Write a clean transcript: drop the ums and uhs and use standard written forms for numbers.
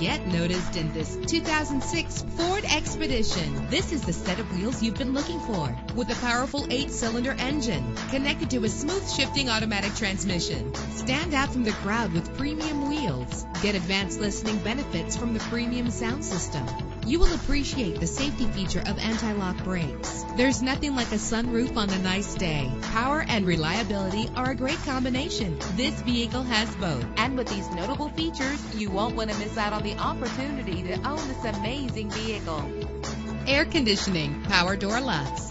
Get noticed in this 2006 Ford Expedition. This is the set of wheels you've been looking for, with a powerful 8-cylinder engine connected to a smooth shifting automatic transmission. Stand out from the crowd with premium wheels. Get advanced listening benefits from the premium sound system. You will appreciate the safety feature of anti-lock brakes. There's nothing like a sunroof on a nice day. Power and reliability are a great combination. This vehicle has both. And with these notable features, you won't want to miss out on the opportunity to own this amazing vehicle. Air conditioning, power door locks,